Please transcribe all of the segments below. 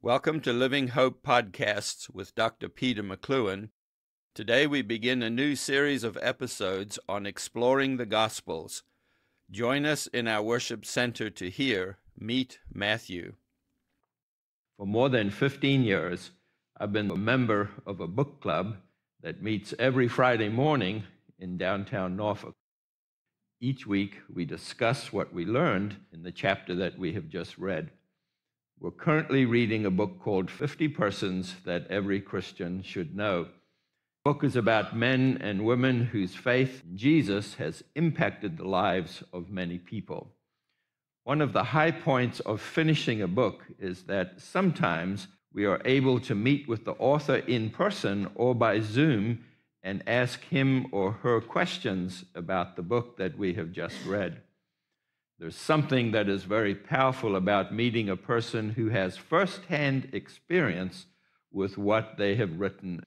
Welcome to Living Hope Podcasts with Dr. Peter McLewin. Today we begin a new series of episodes on exploring the Gospels. Join us in our worship center to hear Meet Matthew. For more than 15 years, I've been a member of a book club that meets every Friday morning in downtown Norfolk. Each week, we discuss what we learned in the chapter that we have just read. We're currently reading a book called 50 Persons That Every Christian Should Know. The book is about men and women whose faith in Jesus has impacted the lives of many people. One of the high points of finishing a book is that sometimes we are able to meet with the author in person or by Zoom and ask him or her questions about the book that we have just read. There's something that is very powerful about meeting a person who has firsthand experience with what they have written.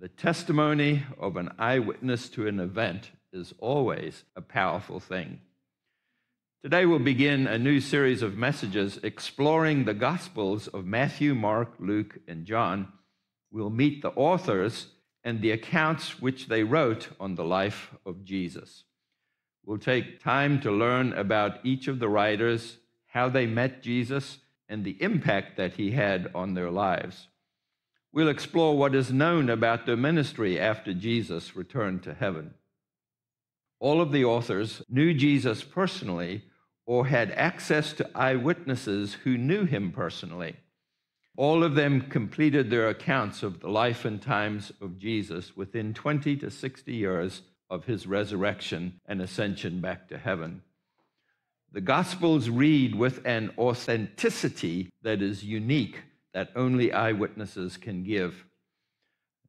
The testimony of an eyewitness to an event is always a powerful thing. Today we'll begin a new series of messages exploring the Gospels of Matthew, Mark, Luke, and John. We'll meet the authors and the accounts which they wrote on the life of Jesus. We'll take time to learn about each of the writers, how they met Jesus, and the impact that he had on their lives. We'll explore what is known about their ministry after Jesus returned to heaven. All of the authors knew Jesus personally or had access to eyewitnesses who knew him personally. All of them completed their accounts of the life and times of Jesus within 20 to 60 years of his resurrection and ascension back to heaven. The Gospels read with an authenticity that is unique, that only eyewitnesses can give.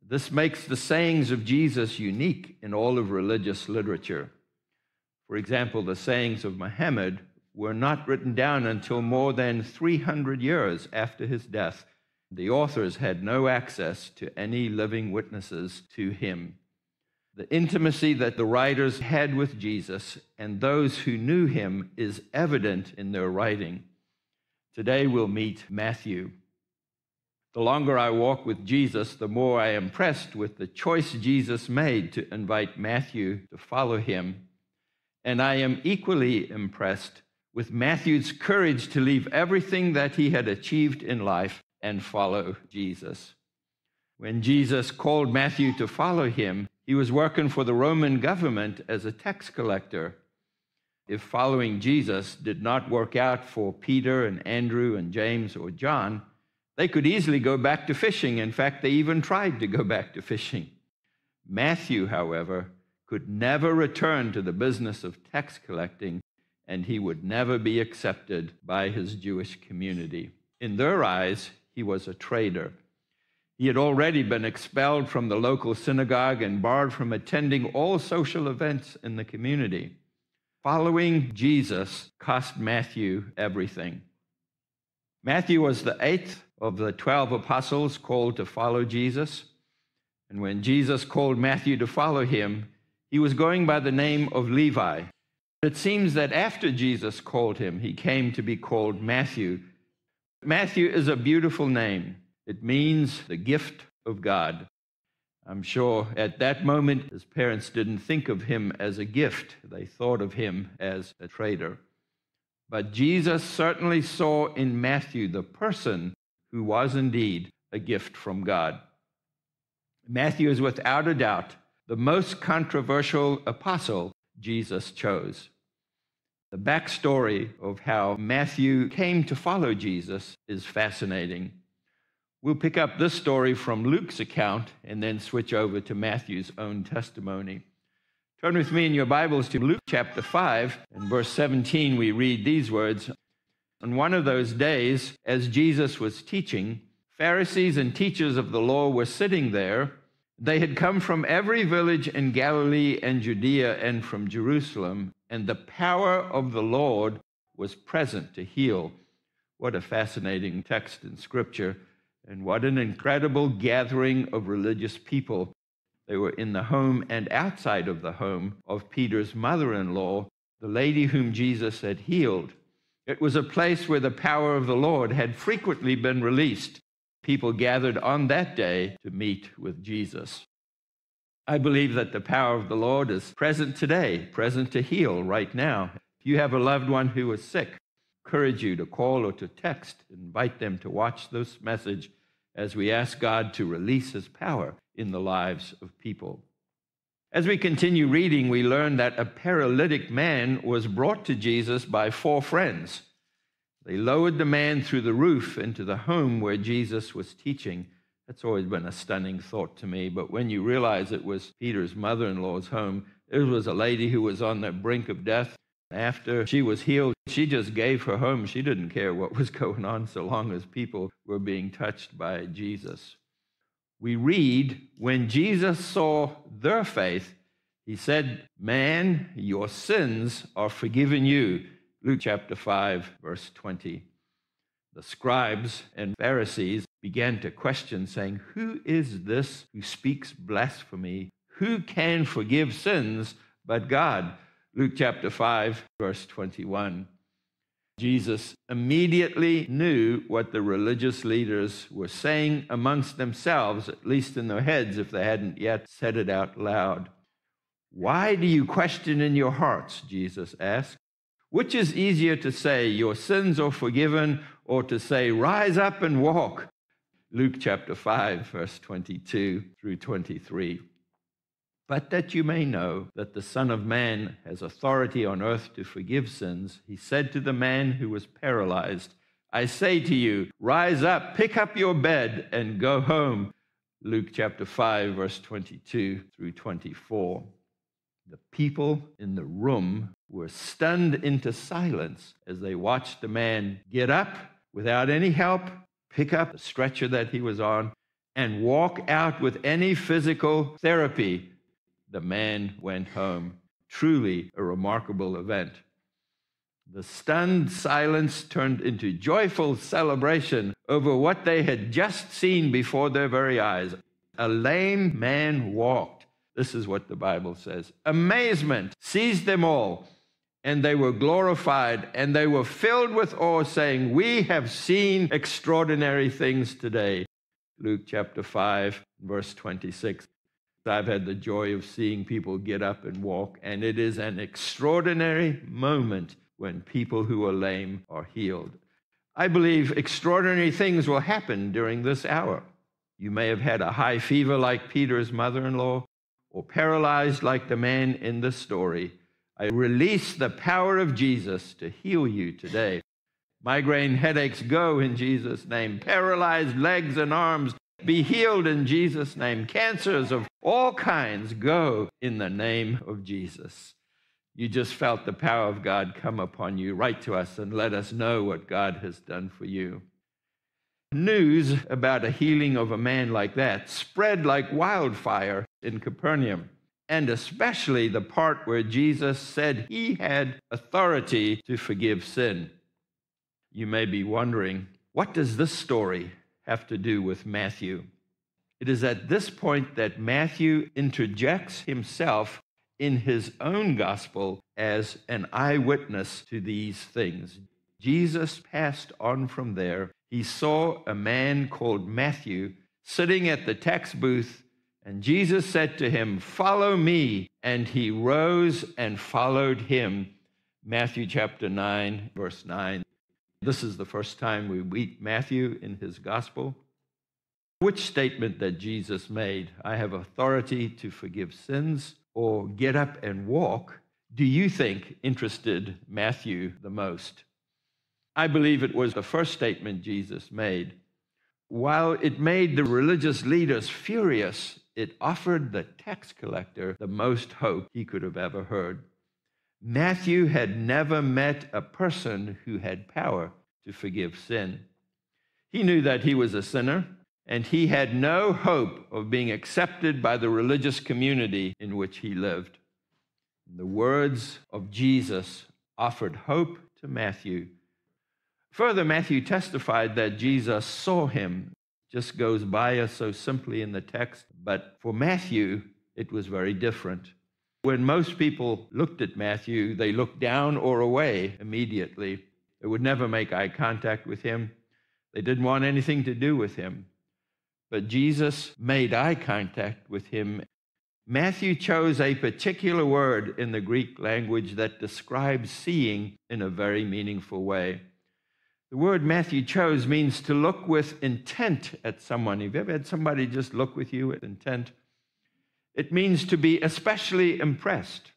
This makes the sayings of Jesus unique in all of religious literature. For example, the sayings of Muhammad were not written down until more than 300 years after his death. The authors had no access to any living witnesses to him. The intimacy that the writers had with Jesus and those who knew him is evident in their writing. Today we'll meet Matthew. The longer I walk with Jesus, the more I am impressed with the choice Jesus made to invite Matthew to follow him. And I am equally impressed with Matthew's courage to leave everything that he had achieved in life and follow Jesus. When Jesus called Matthew to follow him, he was working for the Roman government as a tax collector. If following Jesus did not work out for Peter and Andrew and James or John, they could easily go back to fishing. In fact, they even tried to go back to fishing. Matthew, however, could never return to the business of tax collecting, and he would never be accepted by his Jewish community. In their eyes, he was a traitor. He had already been expelled from the local synagogue and barred from attending all social events in the community. Following Jesus cost Matthew everything. Matthew was the eighth of the 12 apostles called to follow Jesus. And when Jesus called Matthew to follow him, he was going by the name of Levi. It seems that after Jesus called him, he came to be called Matthew. Matthew is a beautiful name. It means the gift of God. I'm sure at that moment, his parents didn't think of him as a gift. They thought of him as a traitor. But Jesus certainly saw in Matthew the person who was indeed a gift from God. Matthew is without a doubt the most controversial apostle Jesus chose. The backstory of how Matthew came to follow Jesus is fascinating. We'll pick up this story from Luke's account and then switch over to Matthew's own testimony. Turn with me in your Bibles to Luke chapter 5 and verse 17. We read these words. On one of those days, as Jesus was teaching, Pharisees and teachers of the law were sitting there. They had come from every village in Galilee and Judea and from Jerusalem, and the power of the Lord was present to heal. What a fascinating text in Scripture. And what an incredible gathering of religious people. They were in the home and outside of the home of Peter's mother-in-law, the lady whom Jesus had healed. It was a place where the power of the Lord had frequently been released. People gathered on that day to meet with Jesus. I believe that the power of the Lord is present today, present to heal right now. If you have a loved one who is sick, I encourage you to call or to text, invite them to watch this message as we ask God to release his power in the lives of people. As we continue reading, we learn that a paralytic man was brought to Jesus by four friends. They lowered the man through the roof into the home where Jesus was teaching. That's always been a stunning thought to me, but when you realize it was Peter's mother-in-law's home, there was a lady who was on the brink of death. After she was healed, she just gave her home. She didn't care what was going on so long as people were being touched by Jesus. We read, when Jesus saw their faith, he said, "Man, your sins are forgiven you." Luke chapter 5, verse 20. The scribes and Pharisees began to question, saying, "Who is this who speaks blasphemy? Who can forgive sins but God?" Luke chapter 5, verse 21. Jesus immediately knew what the religious leaders were saying amongst themselves, at least in their heads, if they hadn't yet said it out loud. "Why do you question in your hearts?" Jesus asked. "Which is easier to say, 'Your sins are forgiven,' or to say, 'Rise up and walk'?" Luke chapter 5, verse 22 through 23. "But that you may know that the Son of Man has authority on earth to forgive sins," he said to the man who was paralyzed, "I say to you, rise up, pick up your bed, and go home." Luke chapter 5, verse 22 through 24. The people in the room were stunned into silence as they watched the man get up without any help, pick up the stretcher that he was on, and walk out with any physical therapy. The man went home. Truly a remarkable event. The stunned silence turned into joyful celebration over what they had just seen before their very eyes. A lame man walked. This is what the Bible says. Amazement seized them all, and they were glorified, and they were filled with awe, saying, "We have seen extraordinary things today." Luke chapter 5, verse 26. I've had the joy of seeing people get up and walk, and it is an extraordinary moment when people who are lame are healed. I believe extraordinary things will happen during this hour. You may have had a high fever like Peter's mother-in-law, or paralyzed like the man in the story. I release the power of Jesus to heal you today. Migraine headaches go in Jesus' name. Paralyzed legs and arms be healed in Jesus' name. Cancers of all kinds go in the name of Jesus. You just felt the power of God come upon you. Write to us and let us know what God has done for you. News about a healing of a man like that spread like wildfire in Capernaum, and especially the part where Jesus said he had authority to forgive sin. You may be wondering, what does this story have to do with Matthew? It is at this point that Matthew interjects himself in his own gospel as an eyewitness to these things. Jesus passed on from there. He saw a man called Matthew sitting at the tax booth, and Jesus said to him, "Follow me," and he rose and followed him. Matthew chapter 9, verse 9. This is the first time we meet Matthew in his gospel. Which statement that Jesus made, "I have authority to forgive sins," or "get up and walk," do you think interested Matthew the most? I believe it was the first statement Jesus made. While it made the religious leaders furious, it offered the tax collector the most hope he could have ever heard. Matthew had never met a person who had power to forgive sin. He knew that he was a sinner, and he had no hope of being accepted by the religious community in which he lived. The words of Jesus offered hope to Matthew. Further, Matthew testified that Jesus saw him. It just goes by us so simply in the text, but for Matthew, it was very different. When most people looked at Matthew, they looked down or away immediately. They would never make eye contact with him. They didn't want anything to do with him. But Jesus made eye contact with him. Matthew chose a particular word in the Greek language that describes seeing in a very meaningful way. The word Matthew chose means to look with intent at someone. Have you ever had somebody just look with you with intent? It means to be especially impressed.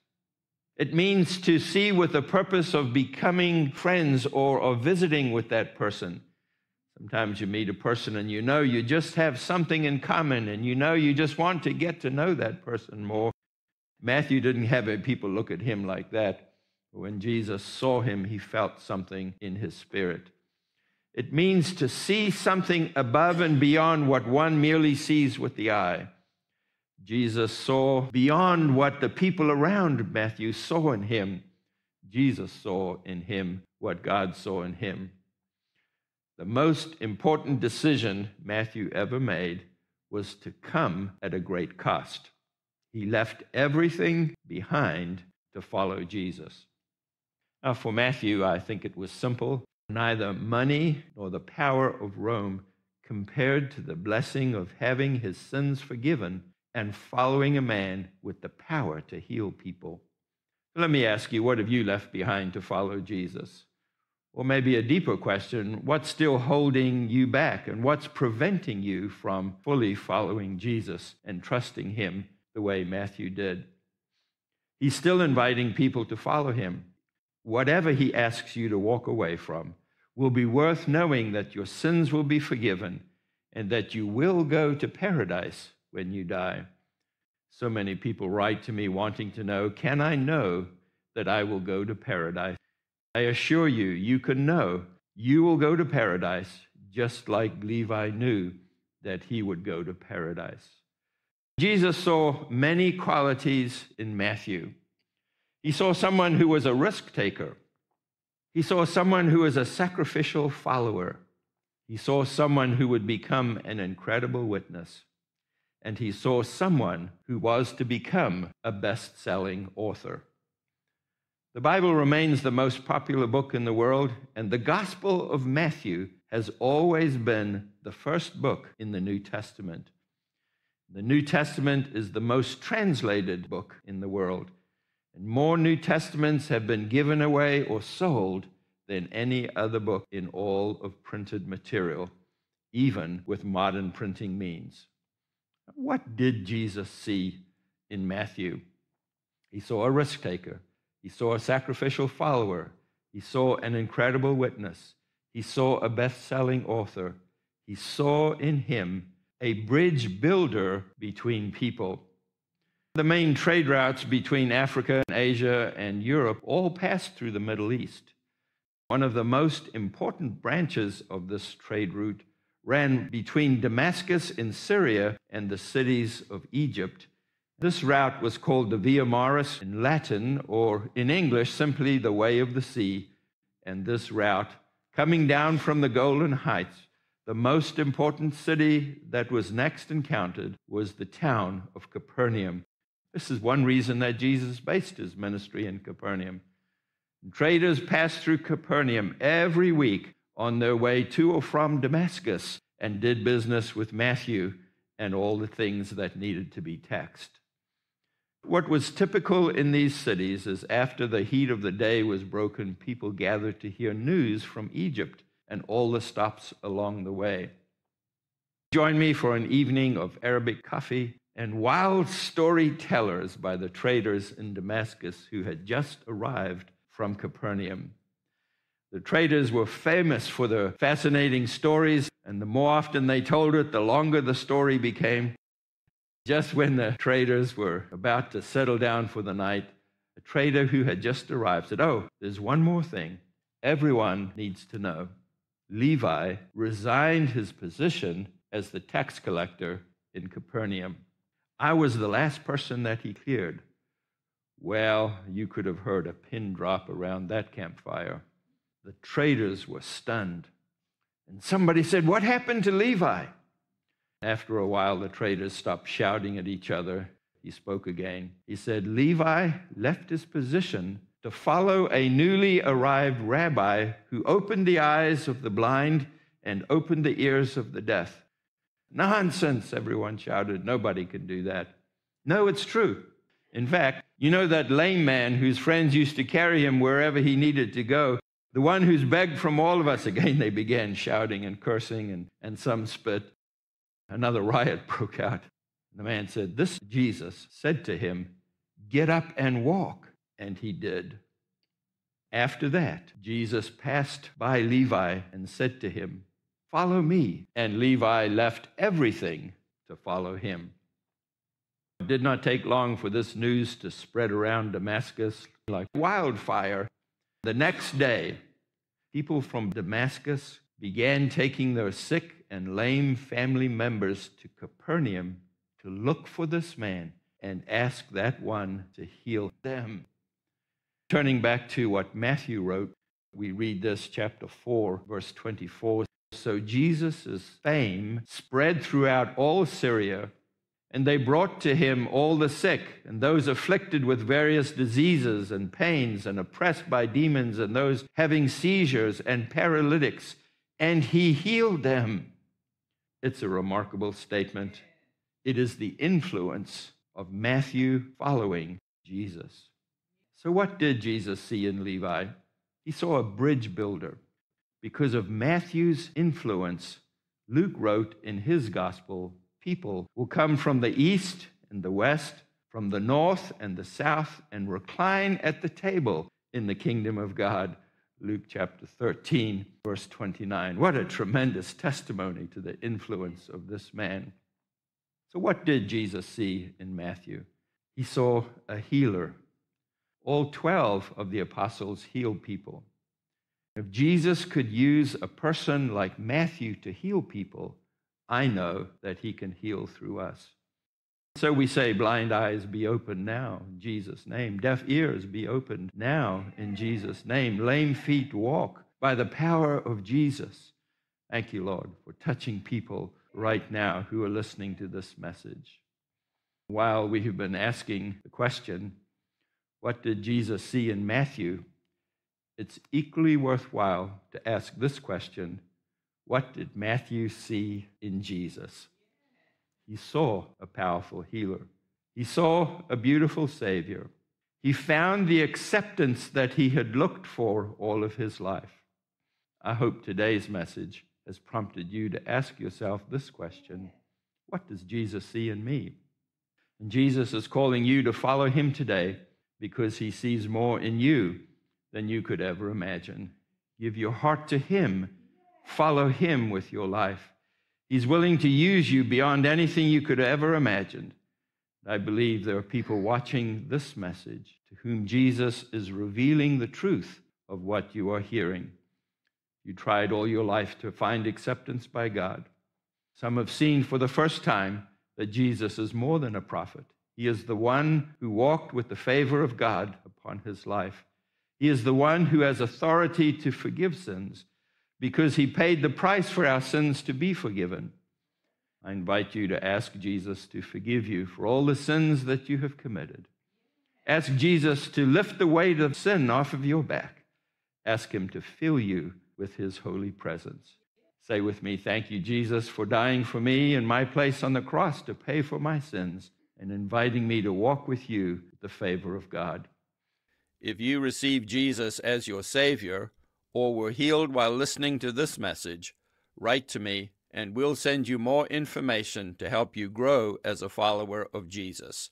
It means to see with the purpose of becoming friends or of visiting with that person. Sometimes you meet a person and you know you just have something in common and you know you just want to get to know that person more. Matthew didn't have people look at him like that. When Jesus saw him, he felt something in his spirit. It means to see something above and beyond what one merely sees with the eye. Jesus saw beyond what the people around Matthew saw in him. Jesus saw in him what God saw in him. The most important decision Matthew ever made was to come at a great cost. He left everything behind to follow Jesus. Now, for Matthew, I think it was simple. Neither money nor the power of Rome compared to the blessing of having his sins forgiven and following a man with the power to heal people. Let me ask you, what have you left behind to follow Jesus? Or maybe a deeper question, what's still holding you back and what's preventing you from fully following Jesus and trusting him the way Matthew did? He's still inviting people to follow him. Whatever he asks you to walk away from will be worth knowing that your sins will be forgiven and that you will go to paradise when you die. So many people write to me wanting to know, can I know that I will go to paradise? I assure you, you can know you will go to paradise just like Levi knew that he would go to paradise. Jesus saw many qualities in Matthew. He saw someone who was a risk taker. He saw someone who was a sacrificial follower. He saw someone who would become an incredible witness. And he saw someone who was to become a best-selling author. The Bible remains the most popular book in the world, and the Gospel of Matthew has always been the first book in the New Testament. The New Testament is the most translated book in the world, and more New Testaments have been given away or sold than any other book in all of printed material, even with modern printing means. What did Jesus see in Matthew? He saw a risk taker. He saw a sacrificial follower. He saw an incredible witness. He saw a best-selling author. He saw in him a bridge builder between people. The main trade routes between Africa and Asia and Europe all passed through the Middle East. One of the most important branches of this trade route ran between Damascus in Syria and the cities of Egypt. This route was called the Via Maris in Latin, or in English, simply the Way of the Sea. And this route, coming down from the Golan Heights, the most important city that was next encountered was the town of Capernaum. This is one reason that Jesus based his ministry in Capernaum. And traders passed through Capernaum every week on their way to or from Damascus and did business with Matthew and all the things that needed to be taxed. What was typical in these cities is after the heat of the day was broken, people gathered to hear news from Egypt and all the stops along the way. Join me for an evening of Arabic coffee and wild storytellers by the traders in Damascus who had just arrived from Capernaum. The traders were famous for their fascinating stories, and the more often they told it, the longer the story became. Just when the traders were about to settle down for the night, a trader who had just arrived said, "Oh, there's one more thing everyone needs to know. Levi resigned his position as the tax collector in Capernaum. I was the last person that he cleared." Well, you could have heard a pin drop around that campfire. The traders were stunned. And somebody said, "What happened to Levi?" After a while, the traders stopped shouting at each other. He spoke again. He said, "Levi left his position to follow a newly arrived rabbi who opened the eyes of the blind and opened the ears of the deaf. Nonsense, everyone shouted. Nobody can do that. No, it's true. In fact, you know that lame man whose friends used to carry him wherever he needed to go, the one who's begged from all of us. Again, they began shouting and cursing, and some spit. Another riot broke out. The man said, "This Jesus said to him, 'Get up and walk.' And he did. After that, Jesus passed by Levi and said to him, 'Follow me.' And Levi left everything to follow him." It did not take long for this news to spread around Damascus like wildfire. The next day, people from Damascus began taking their sick and lame family members to Capernaum to look for this man and ask that one to heal them. Turning back to what Matthew wrote, we read this, chapter 4, verse 24. "So Jesus' fame spread throughout all Syria, and they brought to him all the sick and those afflicted with various diseases and pains and oppressed by demons and those having seizures and paralytics, and he healed them." It's a remarkable statement. It is the influence of Matthew following Jesus. So what did Jesus see in Levi? He saw a bridge builder. Because of Matthew's influence, Luke wrote in his gospel, people will come from the east and the west, from the north and the south, and recline at the table in the kingdom of God. Luke chapter 13, verse 29. What a tremendous testimony to the influence of this man. So what did Jesus see in Matthew? He saw a healer. All 12 of the apostles healed people. If Jesus could use a person like Matthew to heal people, I know that he can heal through us. So we say, blind eyes be opened now in Jesus' name. Deaf ears be opened now in Jesus' name. Lame feet walk by the power of Jesus. Thank you, Lord, for touching people right now who are listening to this message. While we have been asking the question, what did Jesus see in Matthew? It's equally worthwhile to ask this question, what did Matthew see in Jesus? He saw a powerful healer. He saw a beautiful Savior. He found the acceptance that he had looked for all of his life. I hope today's message has prompted you to ask yourself this question, what does Jesus see in me? And Jesus is calling you to follow him today because he sees more in you than you could ever imagine. Give your heart to him. Follow him with your life. He's willing to use you beyond anything you could ever imagine. I believe there are people watching this message to whom Jesus is revealing the truth of what you are hearing. You tried all your life to find acceptance by God. Some have seen for the first time that Jesus is more than a prophet. He is the one who walked with the favor of God upon his life. He is the one who has authority to forgive sins because he paid the price for our sins to be forgiven. I invite you to ask Jesus to forgive you for all the sins that you have committed. Ask Jesus to lift the weight of sin off of your back. Ask him to fill you with his holy presence. Say with me, thank you, Jesus, for dying for me in my place on the cross to pay for my sins and inviting me to walk with you with the favor of God. If you receive Jesus as your Savior or were healed while listening to this message, write to me and we'll send you more information to help you grow as a follower of Jesus.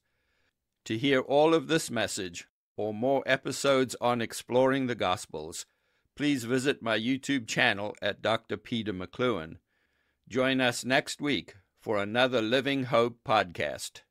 To hear all of this message or more episodes on exploring the Gospels, please visit my YouTube channel at Dr. Peter McLewin. Join us next week for another Living Hope podcast.